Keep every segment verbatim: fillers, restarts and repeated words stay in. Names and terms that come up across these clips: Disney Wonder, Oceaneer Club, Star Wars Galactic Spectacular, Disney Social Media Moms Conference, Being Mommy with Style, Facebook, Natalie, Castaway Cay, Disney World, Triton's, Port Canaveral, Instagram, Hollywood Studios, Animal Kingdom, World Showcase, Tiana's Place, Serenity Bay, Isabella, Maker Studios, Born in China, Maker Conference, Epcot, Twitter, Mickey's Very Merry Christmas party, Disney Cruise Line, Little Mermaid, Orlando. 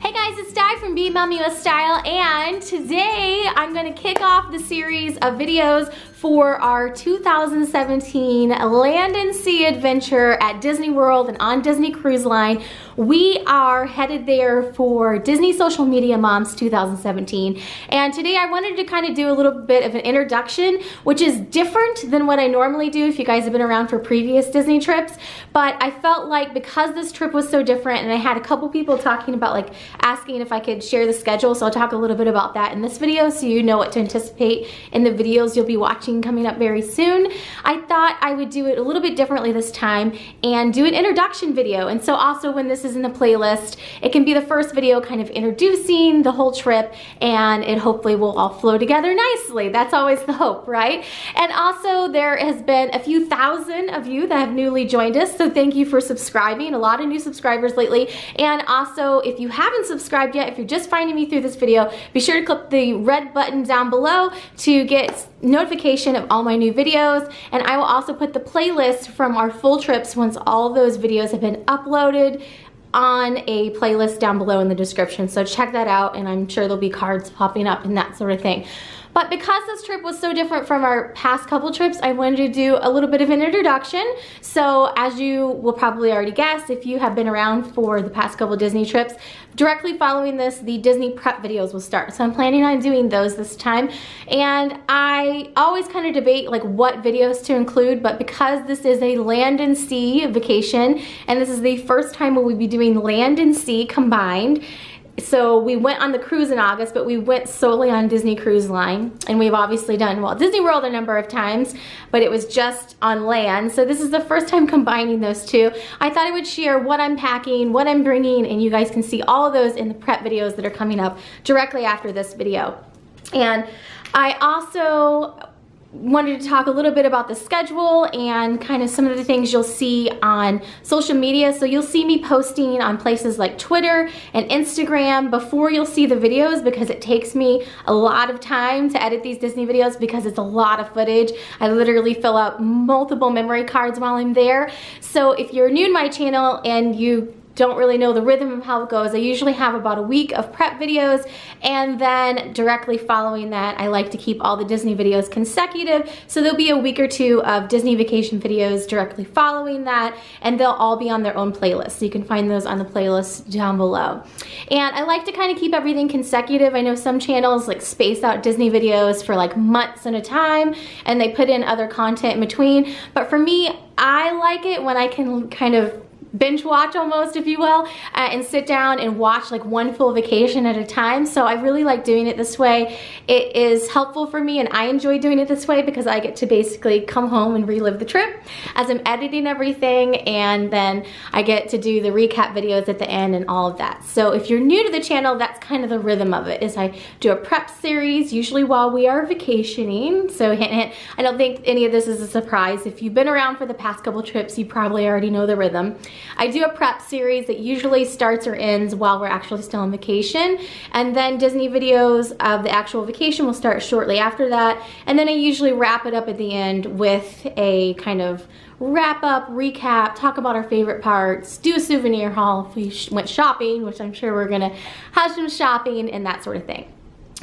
Hey guys, it's Di from Being Mommy with Style, and today I'm gonna kick off the series of videos for our two thousand seventeen Land and Sea Adventure at Disney World and on Disney Cruise Line. We are headed there for Disney Social Media Moms two thousand seventeen. And today I wanted to kind of do a little bit of an introduction, which is different than what I normally do if you guys have been around for previous Disney trips. But I felt like because this trip was so different and I had a couple people talking about like asking if I could share the schedule, so I'll talk a little bit about that in this video so you know what to anticipate in the videos you'll be watching coming up very soon. I thought I would do it a little bit differently this time and do an introduction video. And so also when this is in the playlist, it can be the first video kind of introducing the whole trip, and it hopefully will all flow together nicely. That's always the hope, right? And also there has been a few thousand of you that have newly joined us, so thank you for subscribing. A lot of new subscribers lately. And also if you haven't subscribed yet, if you're just finding me through this video, be sure to click the red button down below to get notifications of all my new videos, and I will also put the playlist from our full trips once all those videos have been uploaded on a playlist down below in the description. So check that out, and I'm sure there'll be cards popping up and that sort of thing. But because this trip was so different from our past couple trips, I wanted to do a little bit of an introduction. So as you will probably already guess, if you have been around for the past couple Disney trips, directly following this, the Disney prep videos will start. So I'm planning on doing those this time. And I always kind of debate like what videos to include, but because this is a land and sea vacation, and this is the first time we'll be doing land and sea combined. So we went on the cruise in August, but we went solely on Disney Cruise Line. And we've obviously done Walt Disney World a number of times, but it was just on land. So this is the first time combining those two. I thought I would share what I'm packing, what I'm bringing, and you guys can see all of those in the prep videos that are coming up directly after this video. And I also wanted to talk a little bit about the schedule and kind of some of the things you'll see on social media. So you'll see me posting on places like Twitter and Instagram before you'll see the videos, because it takes me a lot of time to edit these Disney videos because it's a lot of footage. I literally fill out multiple memory cards while I'm there. So if you're new to my channel and you don't really know the rhythm of how it goes, I usually have about a week of prep videos, and then directly following that, I like to keep all the Disney videos consecutive, so there'll be a week or two of Disney vacation videos directly following that, and they'll all be on their own playlist, so you can find those on the playlist down below. And I like to kind of keep everything consecutive. I know some channels like space out Disney videos for like months at a time, and they put in other content in between, but for me, I like it when I can kind of binge watch almost, if you will, uh, and sit down and watch like one full vacation at a time. So I really like doing it this way. It is helpful for me, and I enjoy doing it this way because I get to basically come home and relive the trip as I'm editing everything, and then I get to do the recap videos at the end and all of that. So if you're new to the channel, that's kind of the rhythm of it, is I do a prep series usually while we are vacationing. So hint, hint, I don't think any of this is a surprise. If you've been around for the past couple trips, you probably already know the rhythm. I do a prep series that usually starts or ends while we're actually still on vacation, and then Disney videos of the actual vacation will start shortly after that, and then I usually wrap it up at the end with a kind of wrap up, recap, talk about our favorite parts, do a souvenir haul if we sh- went shopping, which I'm sure we're gonna have some shopping and that sort of thing.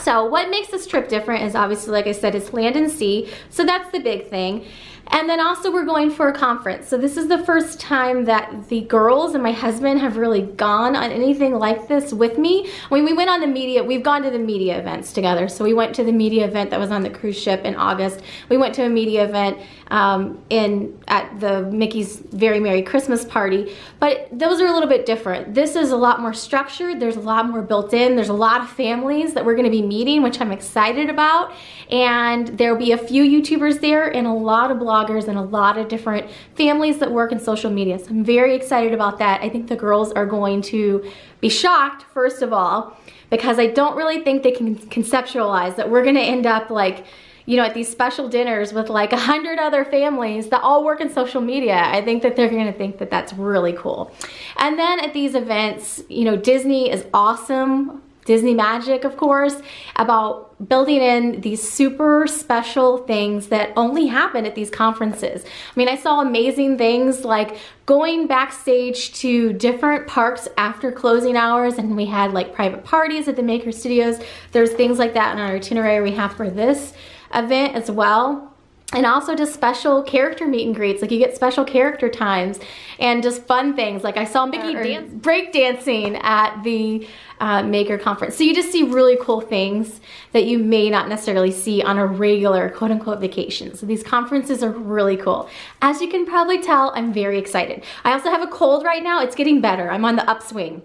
So what makes this trip different is obviously, like I said, it's land and sea, so that's the big thing. And then also we're going for a conference. So this is the first time that the girls and my husband have really gone on anything like this with me. When we went on the media, we've gone to the media events together. So we went to the media event that was on the cruise ship in August. We went to a media event um, in at the Mickey's Very Merry Christmas party. But those are a little bit different. This is a lot more structured. There's a lot more built in. There's a lot of families that we're gonna be meeting, which I'm excited about. And there'll be a few YouTubers there and a lot of bloggers and a lot of different families that work in social media. So I'm very excited about that. I think the girls are going to be shocked, first of all, because I don't really think they can conceptualize that we're gonna end up like, you know, at these special dinners with like a hundred other families that all work in social media. I think that they're gonna think that that's really cool. And then at these events, you know, Disney is awesome. Disney magic, of course, about building in these super special things that only happen at these conferences. I mean, I saw amazing things like going backstage to different parks after closing hours, and we had like private parties at the Maker Studios. There's things like that in our itinerary we have for this event as well. And also just special character meet and greets, like you get special character times and just fun things. Like I saw Mickey uh, dance, break dancing at the uh, Maker Conference. So you just see really cool things that you may not necessarily see on a regular quote unquote vacation. So these conferences are really cool. As you can probably tell, I'm very excited. I also have a cold right now. It's getting better. I'm on the upswing.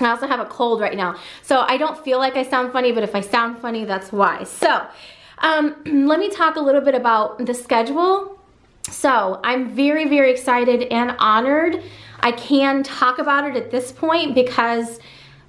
I also have a cold right now. So I don't feel like I sound funny, but if I sound funny, that's why. So. Um, let me talk a little bit about the schedule. So I'm very, very excited and honored. I can talk about it at this point because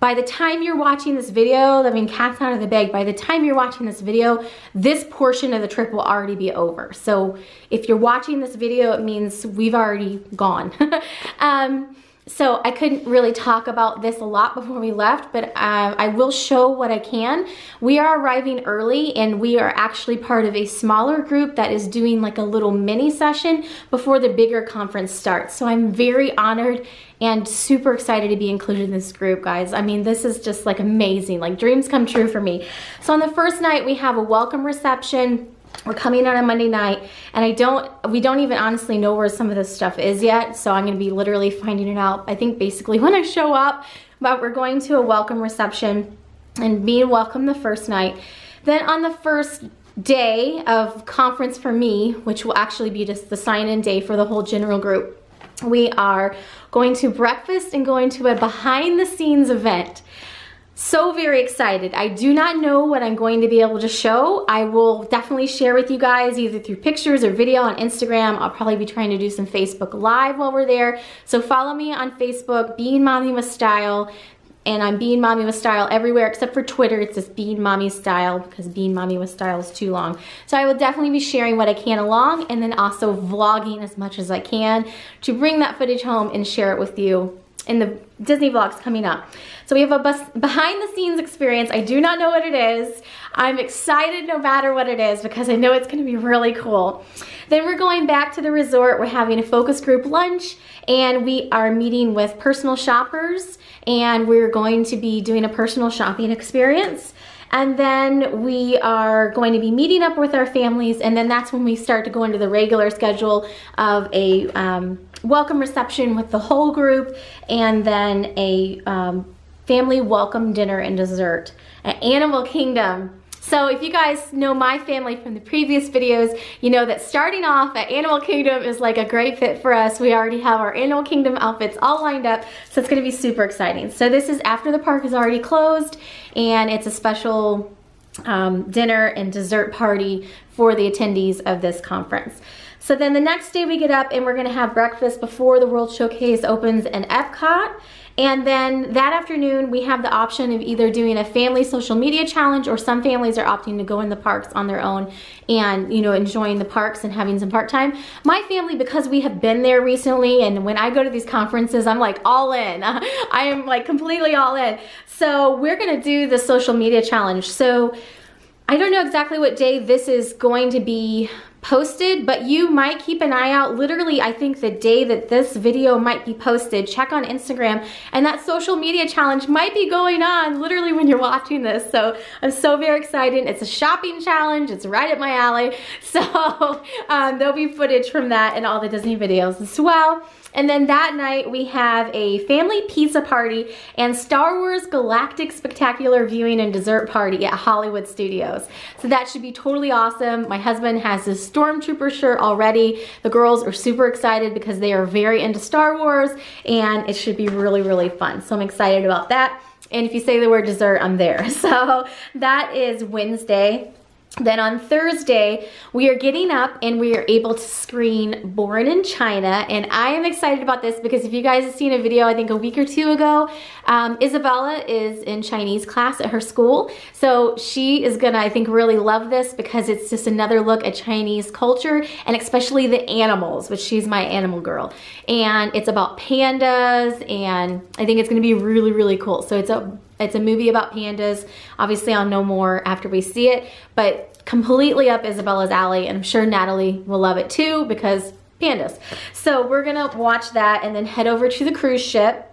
by the time you're watching this video, I mean, cat's out of the bag, by the time you're watching this video, this portion of the trip will already be over. So if you're watching this video, it means we've already gone. um, So I couldn't really talk about this a lot before we left, but uh, I will show what I can. We are arriving early and we are actually part of a smaller group that is doing like a little mini session before the bigger conference starts. So I'm very honored and super excited to be included in this group, guys. I mean, this is just like amazing, like dreams come true for me. So on the first night, we have a welcome reception. We're coming on a Monday night, and I don't, we don't even honestly know where some of this stuff is yet, so I'm gonna be literally finding it out, I think, basically when I show up. But we're going to a welcome reception and being welcome the first night. Then on the first day of conference for me, which will actually be just the sign-in day for the whole general group, we are going to breakfast and going to a behind-the-scenes event. So very excited. I do not know what I'm going to be able to show. I will definitely share with you guys either through pictures or video on Instagram. I'll probably be trying to do some Facebook Live while we're there. So follow me on Facebook, Being Mommy with Style, and I'm Being Mommy with Style everywhere except for Twitter. It's just Being Mommy Style because Being Mommy with Style is too long. So I will definitely be sharing what I can along and then also vlogging as much as I can to bring that footage home and share it with you in the Disney vlogs coming up. So we have a bus behind the scenes experience. I do not know what it is. I'm excited no matter what it is because I know it's gonna be really cool. Then we're going back to the resort. We're having a focus group lunch and we are meeting with personal shoppers and we're going to be doing a personal shopping experience. And then we are going to be meeting up with our families, and then that's when we start to go into the regular schedule of a um, welcome reception with the whole group and then a um, family welcome dinner and dessert at Animal Kingdom. So if you guys know my family from the previous videos, you know that starting off at Animal Kingdom is like a great fit for us. We already have our Animal Kingdom outfits all lined up, so it's gonna be super exciting. So this is after the park is already closed, and it's a special um, dinner and dessert party for the attendees of this conference. So then the next day we get up and we're gonna have breakfast before the World Showcase opens in Epcot. And then that afternoon, we have the option of either doing a family social media challenge, or some families are opting to go in the parks on their own and, you know, enjoying the parks and having some part time. My family, because we have been there recently, and when I go to these conferences, I'm like all in. I am like completely all in. So we're gonna do the social media challenge. So I don't know exactly what day this is going to be posted, but you might keep an eye out. Literally, I think the day that this video might be posted, check on Instagram, and that social media challenge might be going on literally when you're watching this. So I'm so very excited. It's a shopping challenge. It's right up my alley. So um, there'll be footage from that in all the Disney videos as well. And then that night we have a family pizza party and Star Wars Galactic Spectacular viewing and dessert party at Hollywood Studios. So that should be totally awesome. My husband has this Stormtrooper shirt already. The girls are super excited because they are very into Star Wars, and it should be really, really fun. So I'm excited about that. And if you say the word dessert, I'm there. So that is Wednesday. Then on Thursday, we are getting up and we are able to screen Born in China. And I am excited about this because if you guys have seen a video, I think a week or two ago, um, Isabella is in Chinese class at her school. So she is gonna, I think, really love this because it's just another look at Chinese culture and especially the animals, which she's my animal girl. And it's about pandas, and I think it's gonna be really, really cool. So it's a It's a movie about pandas. Obviously, I'll know more after we see it, but completely up Isabella's alley, and I'm sure Natalie will love it too because pandas. So we're gonna watch that and then head over to the cruise ship,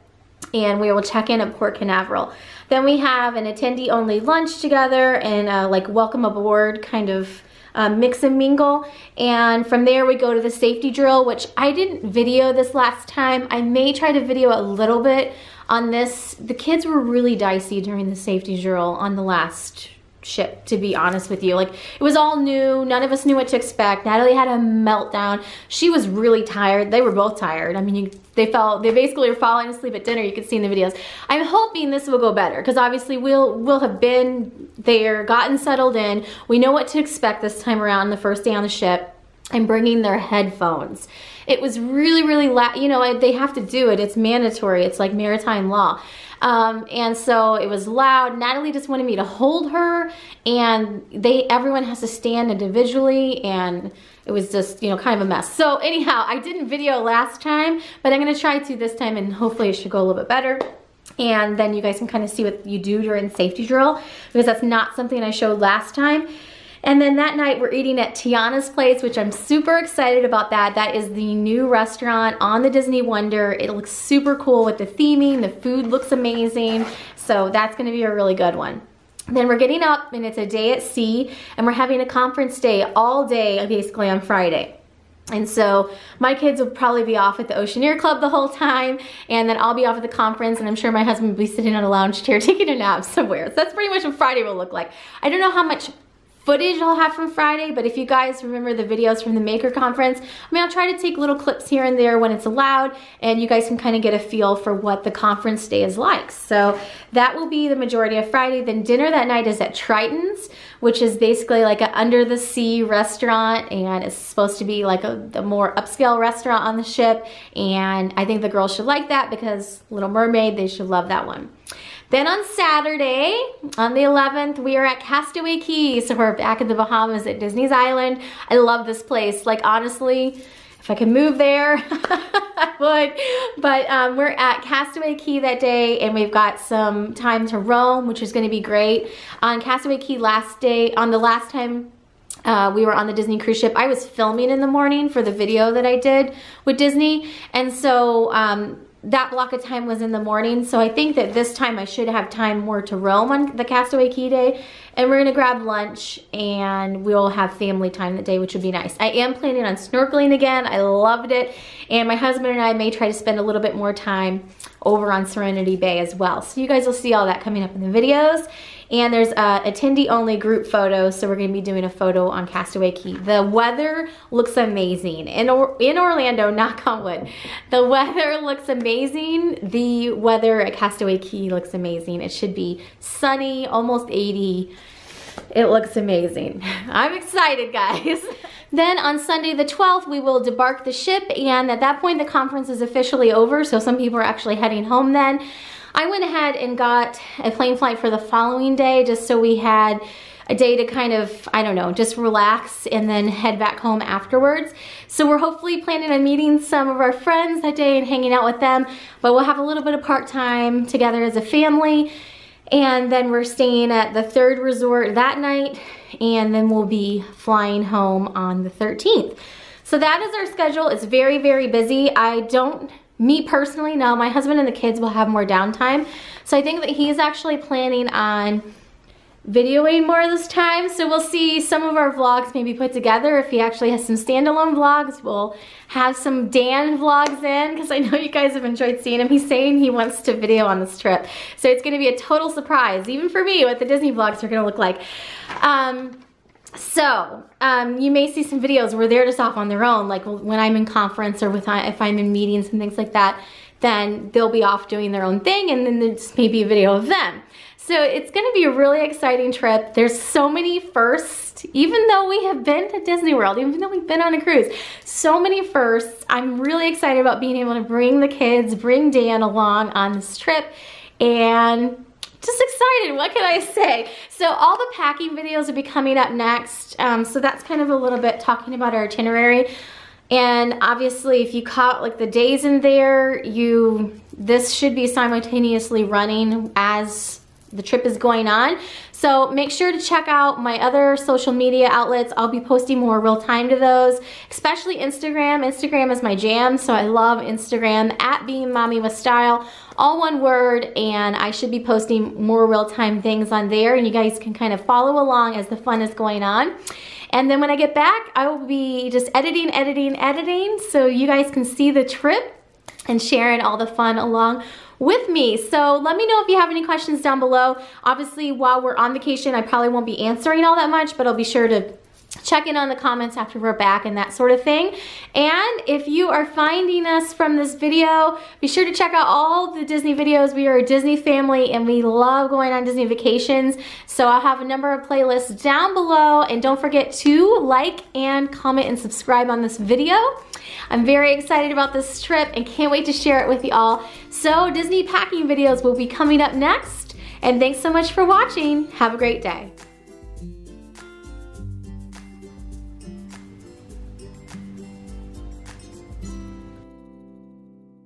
and we will check in at Port Canaveral. Then we have an attendee-only lunch together and a, like welcome aboard kind of Uh, mix and mingle, and from there we go to the safety drill, which I didn't video this last time. I may try to video a little bit on this. The kids were really dicey during the safety drill on the last ship, to be honest with you. Like, it was all new, none of us knew what to expect. Natalie had a meltdown. She was really tired. They were both tired. I mean, you, they fell, they basically were falling asleep at dinner. You could see in the videos. I'm hoping this will go better because obviously we'll we'll have been there, gotten settled in. We know what to expect this time around, the first day on the ship. And bringing their headphones. It was really, really, la you know, they have to do it. It's mandatory. It's like maritime law. Um, and so it was loud. Natalie just wanted me to hold her, and they, everyone has to stand individually, and it was just, you know, kind of a mess. So anyhow, I didn't video last time, but I'm gonna try to this time, and hopefully it should go a little bit better. And then you guys can kind of see what you do during safety drill, because that's not something I showed last time. And then that night we're eating at Tiana's Place, which I'm super excited about that. That is the new restaurant on the Disney Wonder. It looks super cool with the theming. The food looks amazing. So that's gonna be a really good one. Then we're getting up, and it's a day at sea, and we're having a conference day all day basically on Friday. And so my kids will probably be off at the Oceaneer Club the whole time, and then I'll be off at the conference, and I'm sure my husband will be sitting on a lounge chair taking a nap somewhere. So that's pretty much what Friday will look like. I don't know how much footage I'll have from Friday, but if you guys remember the videos from the Maker Conference, I mean, I'll try to take little clips here and there when it's allowed, and you guys can kind of get a feel for what the conference day is like. So that will be the majority of Friday. Then dinner that night is at Triton's, which is basically like an under the sea restaurant, and it's supposed to be like a, a more upscale restaurant on the ship, and I think the girls should like that because Little Mermaid, they should love that one. Then on Saturday, on the eleventh, we are at Castaway Cay. So we're back in the Bahamas at Disney's Island. I love this place. Like, honestly, if I could move there, I would. But um, we're at Castaway Cay that day, and we've got some time to roam, which is gonna be great. On Castaway Cay last day, on the last time Uh, we were on the Disney cruise ship, I was filming in the morning for the video that I did with Disney, and so um, that block of time was in the morning. So I think that this time I should have time more to roam on the Castaway Cay day, and we're gonna grab lunch, and we'll have family time that day, which would be nice. I am planning on snorkeling again. I loved it, and my husband and I may try to spend a little bit more time over on Serenity Bay as well. So you guys will see all that coming up in the videos. And there's a attendee-only group photo, so we're gonna be doing a photo on Castaway Cay. The weather looks amazing. In, or in Orlando, knock on wood, the weather looks amazing. The weather at Castaway Cay looks amazing. It should be sunny, almost eighty. It looks amazing. I'm excited, guys. Then on Sunday the twelfth, we will debark the ship, and at that point, the conference is officially over, so some people are actually heading home then. I went ahead and got a plane flight for the following day just so we had a day to kind of, I don't know, just relax and then head back home afterwards. So we're hopefully planning on meeting some of our friends that day and hanging out with them, but we'll have a little bit of part-time together as a family. And then we're staying at the third resort that night, and then we'll be flying home on the thirteenth. So that is our schedule. It's very, very busy. I don't... Me personally, no, my husband and the kids will have more downtime. So I think that he's actually planning on videoing more this time. So we'll see some of our vlogs maybe put together. If he actually has some standalone vlogs, we'll have some Dan vlogs in, because I know you guys have enjoyed seeing him. He's saying he wants to video on this trip. So it's gonna be a total surprise, even for me, what the Disney vlogs are gonna look like. Um, So, um, you may see some videos where they're just off on their own, like when I'm in conference or with, if I'm in meetings and things like that, then they'll be off doing their own thing, and then there's maybe a video of them. So it's gonna be a really exciting trip. There's so many firsts, even though we have been to Disney World, even though we've been on a cruise, so many firsts. I'm really excited about being able to bring the kids, bring Dan along on this trip, and just excited, what can I say? So all the packing videos will be coming up next. Um, so that's kind of a little bit talking about our itinerary. And obviously if you caught like the days in there, you, this should be simultaneously running as the trip is going on. So make sure to check out my other social media outlets. I'll be posting more real time to those, especially Instagram. Instagram is my jam, so I love Instagram, at Being Mommy with Style, all one word, and I should be posting more real time things on there, and you guys can kind of follow along as the fun is going on. And then when I get back, I will be just editing, editing, editing, so you guys can see the trip and sharing all the fun along with me. So let me know if you have any questions down below. Obviously, while we're on vacation, I probably won't be answering all that much, but I'll be sure to check in on the comments after we're back and that sort of thing. And if you are finding us from this video, be sure to check out all the Disney videos. We are a Disney family and we love going on Disney vacations. So I'll have a number of playlists down below, and don't forget to like and comment and subscribe on this video. I'm very excited about this trip and can't wait to share it with you all. So Disney packing videos will be coming up next, and thanks so much for watching. Have a great day.